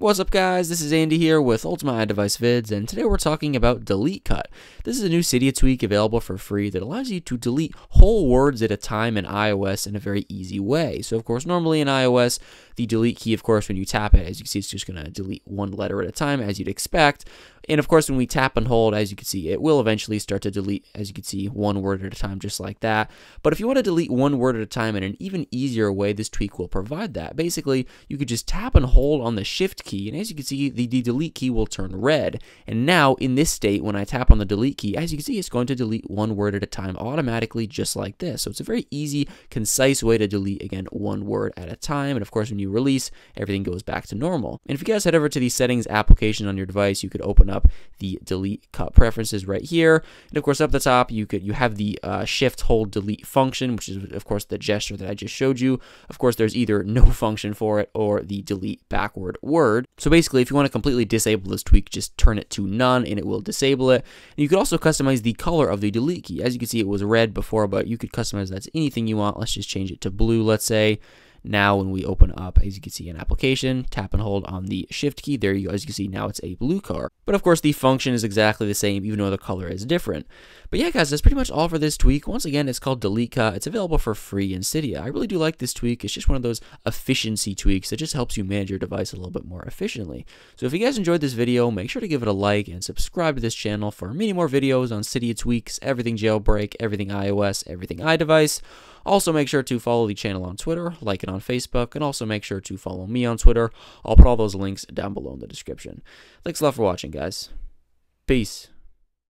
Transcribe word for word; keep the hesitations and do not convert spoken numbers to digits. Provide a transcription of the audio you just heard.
What's up guys, this is Andy here with Ultima iDevice Vids, and today we're talking about Delete Cut. This is a new Cydia tweak available for free that allows you to delete whole words at a time in iOS in a very easy way. So of course, normally in iOS, the delete key, of course, when you tap it, as you can see, it's just going to delete one letter at a time, as you'd expect. And of course, when we tap and hold, as you can see, it will eventually start to delete, as you can see, one word at a time, just like that. But if you want to delete one word at a time in an even easier way, this tweak will provide that. Basically, you could just tap and hold on the shift key, and as you can see, the, the delete key will turn red. And now, in this state, when I tap on the delete key, as you can see, it's going to delete one word at a time automatically, just like this. So it's a very easy, concise way to delete, again, one word at a time. And of course, when you release, everything goes back to normal. And if you guys head over to the settings application on your device, you could open up the delete cut preferences right here, and of course up the top you could you have the uh, shift hold delete function, which is of course the gesture that I just showed you. Of course there's either no function for it or the delete backward word. So basically if you want to completely disable this tweak, just turn it to none and it will disable it. And you could also customize the color of the delete key. As you can see it was red before, but you could customize that to anything you want. Let's just change it to blue, let's say. Now when we open up, as you can see, an application, tap and hold on the shift key, there you go, as you can see, now it's a blue color. But of course the function is exactly the same, even though the color is different. But yeah guys, that's pretty much all for this tweak. Once again, it's called Delete Cut. It's available for free in Cydia. I really do like this tweak. It's just one of those efficiency tweaks that just helps you manage your device a little bit more efficiently. So if you guys enjoyed this video, make sure to give it a like and subscribe to this channel for many more videos on Cydia tweaks, everything jailbreak, everything iOS, everything iDevice. Also make sure to follow the channel on Twitter, like it on Facebook, and also make sure to follow me on Twitter. I'll put all those links down below in the description. Thanks a lot for watching, guys. Peace.